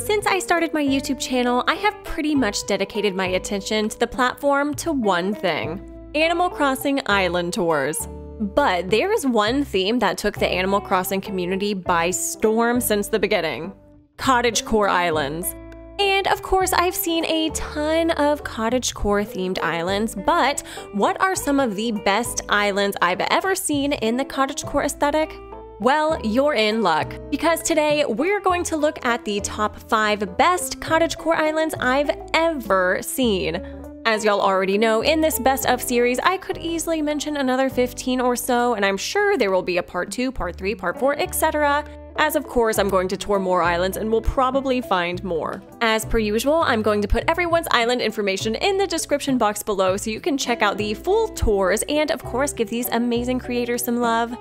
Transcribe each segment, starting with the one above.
Since I started my YouTube channel, I have pretty much dedicated my attention to the platform to one thing: Animal Crossing Island Tours. But there is one theme that took the Animal Crossing community by storm since the beginning: cottagecore islands. And of course, I've seen a ton of cottagecore themed islands, but what are some of the best islands I've ever seen in the cottagecore aesthetic? Well, you're in luck, because today we're going to look at the top 5 best cottagecore islands I've ever seen. As y'all already know, in this best of series, I could easily mention another 15 or so, and I'm sure there will be a part 2, part 3, part 4, etc. As of course, I'm going to tour more islands and will probably find more. As per usual, I'm going to put everyone's island information in the description box below so you can check out the full tours and of course give these amazing creators some love.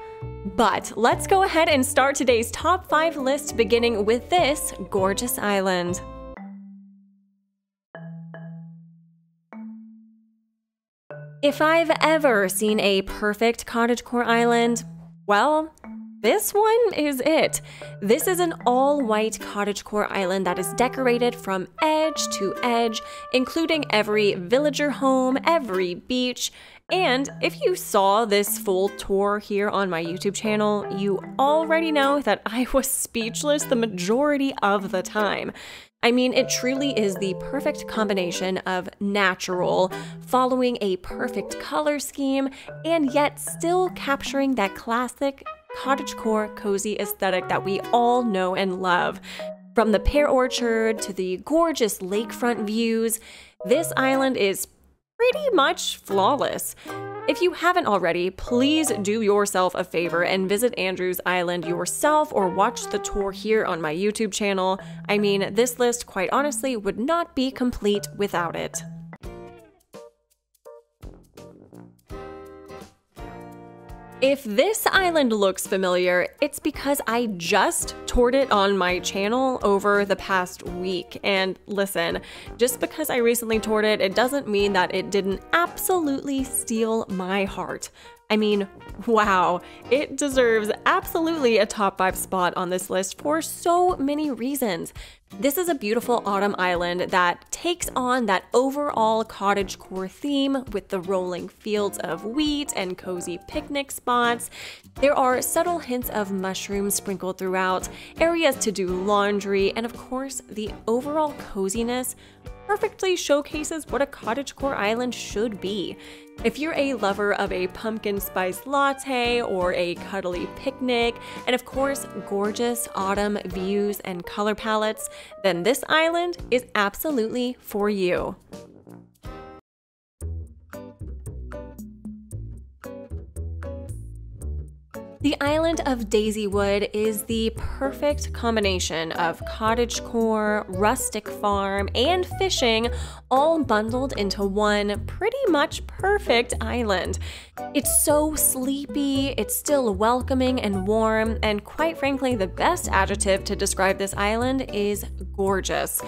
But let's go ahead and start today's top 5 list, beginning with this gorgeous island. If I've ever seen a perfect cottagecore island, well, this one is it. This is an all-white cottagecore island that is decorated from edge to edge, including every villager home, every beach, and if you saw this full tour here on my YouTube channel, you already know that I was speechless the majority of the time. I mean, it truly is the perfect combination of natural, following a perfect color scheme, and yet still capturing that classic cottagecore cozy aesthetic that we all know and love. From the pear orchard to the gorgeous lakefront views, this island is pretty much flawless. If you haven't already, please do yourself a favor and visit Andrew's Island yourself or watch the tour here on my YouTube channel. I mean, this list, quite honestly, would not be complete without it. If this island looks familiar, it's because I just toured it on my channel over the past week. And listen, just because I recently toured it, it doesn't mean that it didn't absolutely steal my heart. I mean, wow, it deserves absolutely a top 5 spot on this list for so many reasons. This is a beautiful autumn island that takes on that overall cottagecore theme with the rolling fields of wheat and cozy picnic spots. There are subtle hints of mushrooms sprinkled throughout, areas to do laundry, and of course, the overall coziness perfectly showcases what a cottagecore island should be. If you're a lover of a pumpkin spice latte or a cuddly picnic, and of course, gorgeous autumn views and color palettes, then this island is absolutely for you. The island of Daisywood is the perfect combination of cottagecore, rustic farm, and fishing all bundled into one pretty much perfect island. It's so sleepy, it's still welcoming and warm, and quite frankly, the best adjective to describe this island is gorgeous.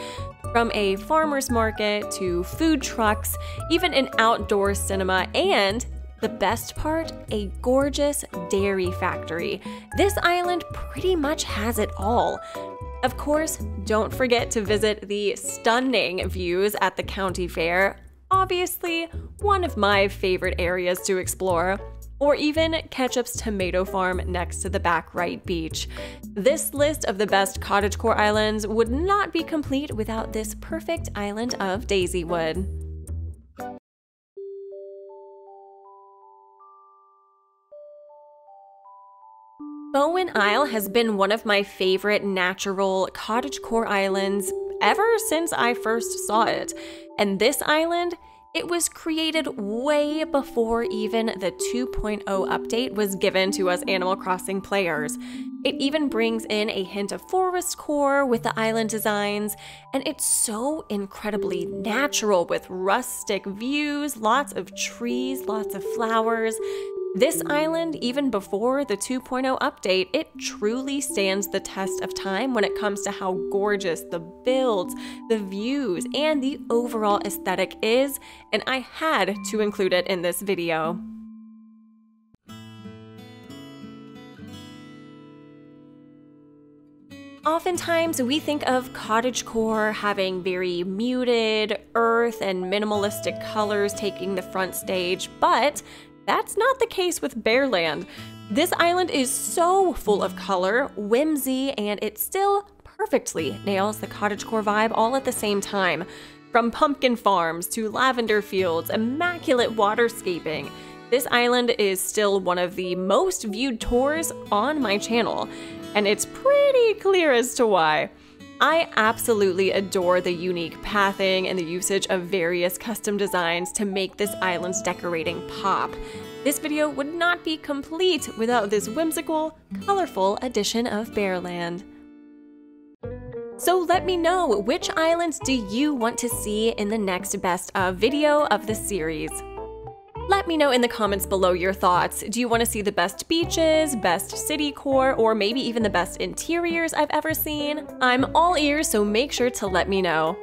From a farmer's market to food trucks, even an outdoor cinema, and the best part, a gorgeous dairy factory. This island pretty much has it all. Of course, don't forget to visit the stunning views at the county fair, obviously one of my favorite areas to explore, or even Ketchup's Tomato Farm next to the back right beach. This list of the best cottagecore islands would not be complete without this perfect island of Daisywood. Bowen Isle has been one of my favorite natural cottagecore islands ever since I first saw it. And this island, it was created way before even the 2.0 update was given to us Animal Crossing players. It even brings in a hint of forest core with the island designs, and it's so incredibly natural with rustic views, lots of trees, lots of flowers. This island, even before the 2.0 update, it truly stands the test of time when it comes to how gorgeous the builds, the views, and the overall aesthetic is, and I had to include it in this video. Oftentimes we think of cottagecore having very muted earth and minimalistic colors taking the front stage, but that's not the case with Bearland. This island is so full of color, whimsy, and it still perfectly nails the cottagecore vibe all at the same time. From pumpkin farms to lavender fields, immaculate waterscaping, this island is still one of the most viewed tours on my channel, and it's pretty clear as to why. I absolutely adore the unique pathing and the usage of various custom designs to make this island's decorating pop. This video would not be complete without this whimsical, colorful addition of Bearland. So let me know, which islands do you want to see in the next best of video of the series? Let me know in the comments below your thoughts. Do you want to see the best beaches, best city core, or maybe even the best interiors I've ever seen? I'm all ears, so make sure to let me know.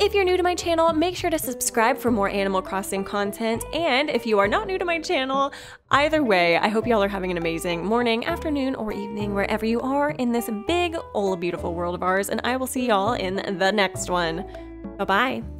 If you're new to my channel, make sure to subscribe for more Animal Crossing content, and if you are not new to my channel, either way, I hope y'all are having an amazing morning, afternoon, or evening wherever you are in this big, old, beautiful world of ours, and I will see y'all in the next one. Bye-bye!